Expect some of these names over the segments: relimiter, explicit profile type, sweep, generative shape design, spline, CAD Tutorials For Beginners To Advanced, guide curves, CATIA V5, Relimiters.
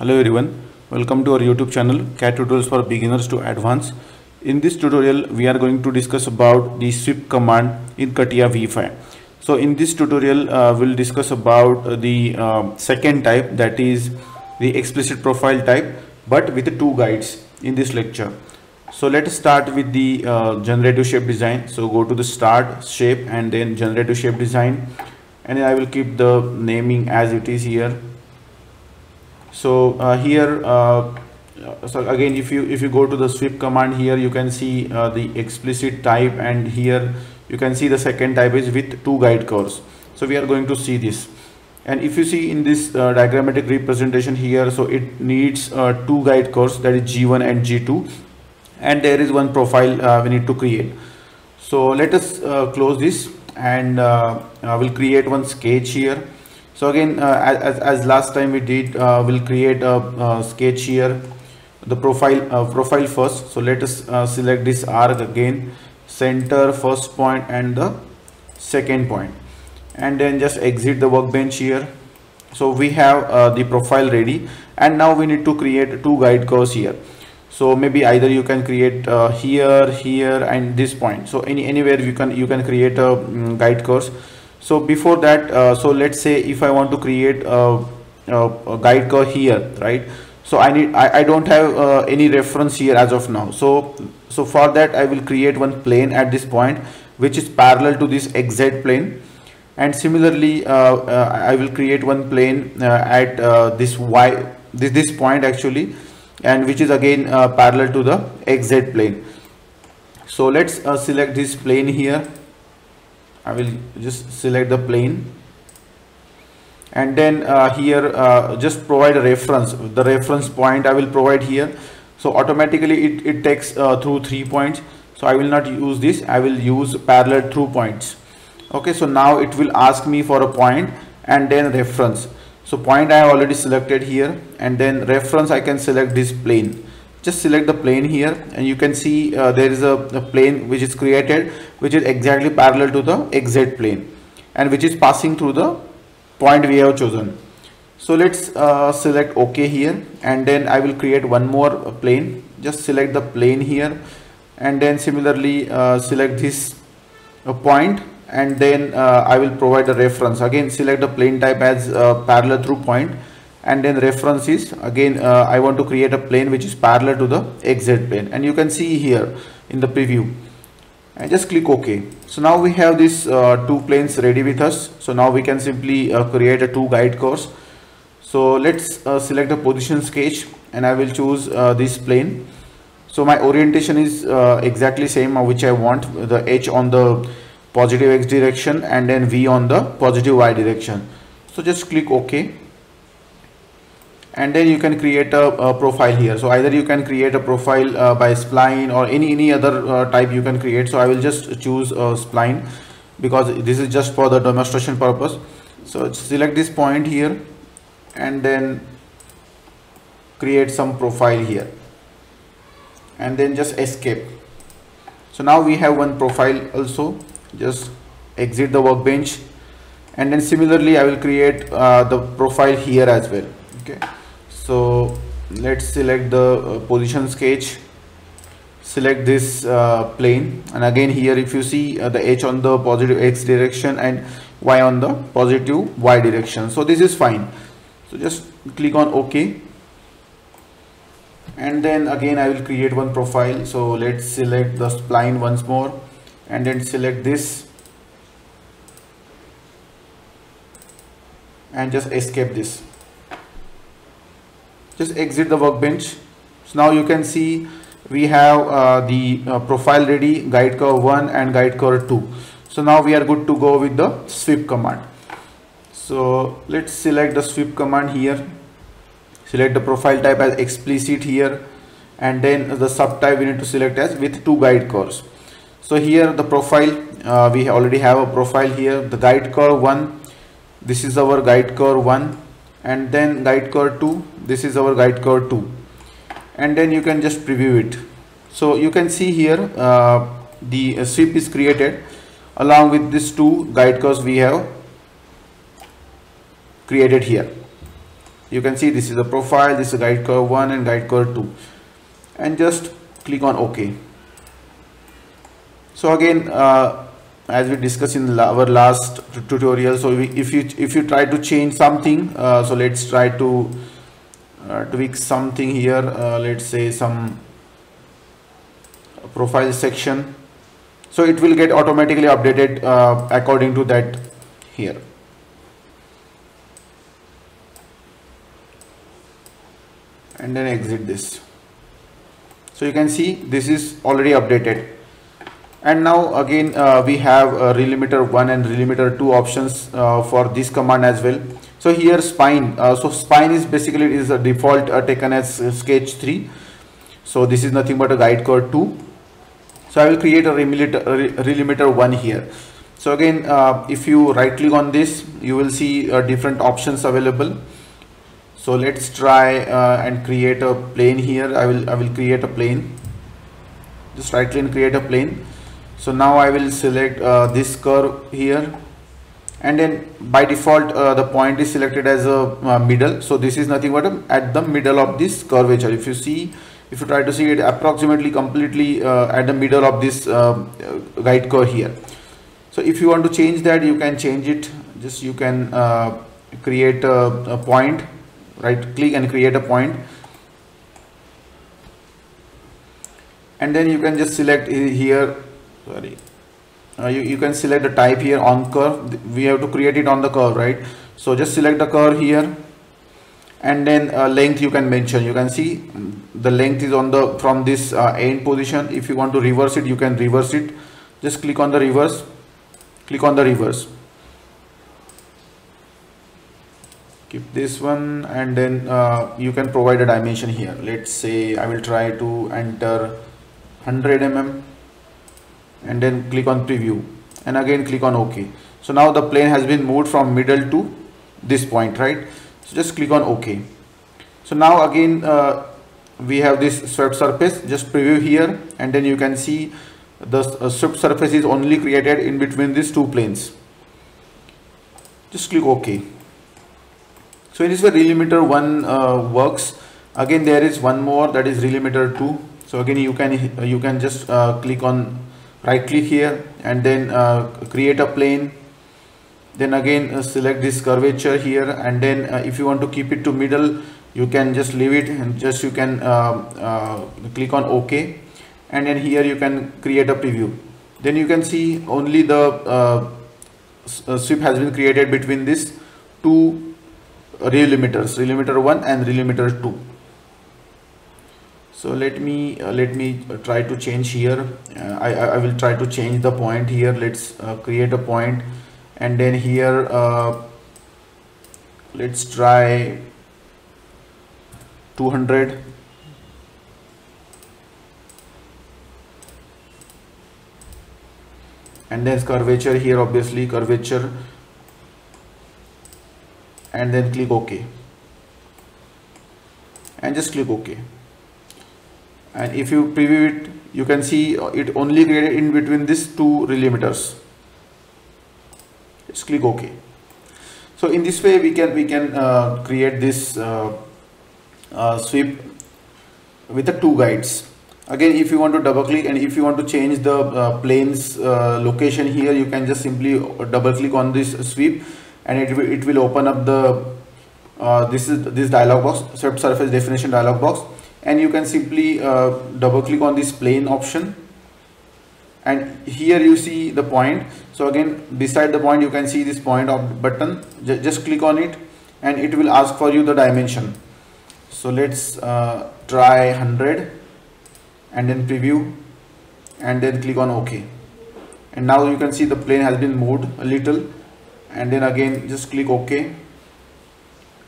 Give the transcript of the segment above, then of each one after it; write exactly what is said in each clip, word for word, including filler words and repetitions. Hello everyone, welcome to our YouTube channel C A D tutorials for beginners to advanced. In this tutorial we are going to discuss about the sweep command in CATIA V five. So in this tutorial uh, we'll discuss about the uh, second type, that is the explicit profile type, but with two guides in this lecture. So let's start with the uh, generative shape design. So go to the start shape and then generative shape design, and I will keep the naming as it is here. So uh, here uh, so again, if you if you go to the sweep command, here you can see uh, the explicit type, and here you can see the second type is with two guide curves. So we are going to see this, and if you see in this uh, diagrammatic representation here, so it needs uh, two guide curves, that is G one and G two, and there is one profile uh, we need to create. So let us uh, close this, and uh, I will create one sketch here. So again, uh, as, as last time we did, uh, we'll create a, a sketch here, the profile uh, profile first. So let us uh, select this arc again, center first point and the second point, and then just exit the workbench here. So we have uh, the profile ready, and now we need to create two guide curves here. So maybe either you can create uh, here, here and this point. So any anywhere you can you can create a um, guide curves. So before that, uh, so let's say if I want to create a, a, a guide curve here, right? So I need I, I don't have uh, any reference here as of now. So so for that I will create one plane at this point, which is parallel to this xz plane, and similarly uh, uh, I will create one plane uh, at uh, this y this this point actually, and which is again uh, parallel to the xz plane. So let's uh, select this plane here. I will just select the plane, and then uh, here uh, just provide a reference. The reference point I will provide here. So automatically it, it takes uh, through three points. So I will not use this. I will use parallel through points. Okay, so now it will ask me for a point and then reference. So point I already selected here, and then reference I can select this plane. Just select the plane here, and you can see uh, there is a, a plane which is created, which is exactly parallel to the xz plane, and which is passing through the point we have chosen. So let's uh, select OK here, and then I will create one more plane. Just select the plane here, and then similarly uh, select this uh, point, and then uh, I will provide a reference. Again select the plane type as uh, parallel through point, and then reference is again uh, I want to create a plane which is parallel to the xz plane, and you can see here in the preview, and just click OK. So now we have these uh, two planes ready with us. So now we can simply uh, create a two guide curves. So let's uh, select a position sketch, and I will choose uh, this plane. So my orientation is uh, exactly same which I want, the h on the positive x direction and then v on the positive y direction. So just click OK, and then you can create a, a profile here. So either you can create a profile uh, by spline or any any other uh, type you can create. So I will just choose uh, spline, because this is just for the demonstration purpose. So select this point here, and then create some profile here, and then just escape. So now we have one profile also. Just exit the workbench, and then similarly I will create uh, the profile here as well. Okay, so let's select the uh, position sketch, select this uh, plane, and again here if you see uh, the h on the positive x direction and y on the positive y direction. So this is fine. So just click on OK, and then again I will create one profile. So let's select the spline once more, and then select this, and just escape this. Just exit the workbench. So now you can see we have uh, the uh, profile ready, guide curve one and guide curve two. So now we are good to go with the sweep command. So let's select the sweep command here, select the profile type as explicit here, and then the subtype we need to select as with two guide curves. So here the profile, uh, we already have a profile here, the guide curve one, this is our guide curve one, and then guide curve two, this is our guide curve two, and then you can just preview it. So you can see here uh, the uh, sweep is created along with these two guide curves we have created here. You can see this is a profile, this is guide curve one and guide curve two, and just click on OK. So again, uh, as we discussed in our last tutorial, so we, if you if you try to change something, uh, so let's try to uh, tweak something here. Uh, let's say some profile section, so it will get automatically updated uh, according to that here. And then exit this. So you can see this is already updated. And now again uh, we have uh, relimiter one and relimiter two options uh, for this command as well. So here spline, uh, so spline is basically is a default uh, taken as uh, sketch three. So this is nothing but a guide curve two. So I will create a relimiter, a relimiter one here. So again, uh, if you right click on this, you will see uh, different options available. So let's try uh, and create a plane here. I will I will create a plane. Just right click and create a plane. So now I will select uh, this curve here, and then by default uh, the point is selected as a uh, middle. So this is nothing but a, at the middle of this curvature. If you see, if you try to see it approximately completely uh, at the middle of this uh, guide curve here. So if you want to change that, you can change it. Just you can uh, create a, a point. Right click and create a point, and then you can just select here, sorry, uh, you, you can select the type here on curve. We have to create it on the curve, right? So just select the curve here, and then uh, length you can mention. You can see the length is on the from this uh, end position. If you want to reverse it, you can reverse it. Just click on the reverse, click on the reverse. Keep this one, and then uh, you can provide a dimension here. Let's say I will try to enter one hundred millimeters, and then click on preview, and again click on OK. So now the plane has been moved from middle to this point, right? So just click on OK. So now again uh, we have this swept surface. Just preview here, and then you can see the uh, swept surface is only created in between these two planes. Just click OK. So it is where relimiter one uh, works. Again, there is one more, that is relimiter two. So again, you can you can just uh, click on right click here, and then uh, create a plane. Then again uh, select this curvature here, and then uh, if you want to keep it to middle, you can just leave it, and just you can uh, uh, click on OK, and then here you can create a preview. Then you can see only the uh, sweep has been created between these two relimiters, relimiter one and relimiter two. So let me uh, let me try to change here. Uh, I, I will try to change the point here. Let's uh, create a point, and then here uh, let's try two hundred. And there's curvature here, obviously curvature. And then click OK, and just click OK. And if you preview it, you can see it only created in between these two relimiters. Just click OK. So in this way, we can we can uh, create this uh, uh, sweep with the two guides. Again, if you want to double click, and if you want to change the uh, plane's uh, location here, you can just simply double click on this sweep. And it will, it will open up the uh, this is this dialog box, swept surface definition dialog box, and you can simply uh, double click on this plane option, and here you see the point. So again, beside the point you can see this point of button. J just click on it, and it will ask for you the dimension. So let's uh, try one hundred, and then preview, and then click on OK, and now you can see the plane has been moved a little. And then again just click OK.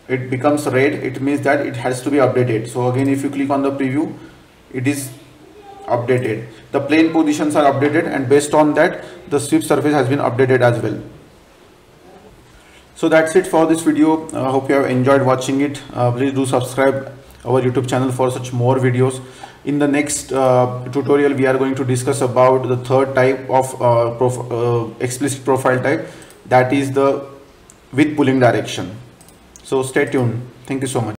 It becomes red. It means that it has to be updated. So again, if you click on the preview, it is updated. The plane positions are updated, and based on that the sweep surface has been updated as well. So that's it for this video. I uh, hope you have enjoyed watching it. Uh, please do subscribe our YouTube channel for such more videos. In the next uh, tutorial, we are going to discuss about the third type of uh, prof uh, explicit profile type, that is the with pulling direction. So stay tuned. Thank you so much.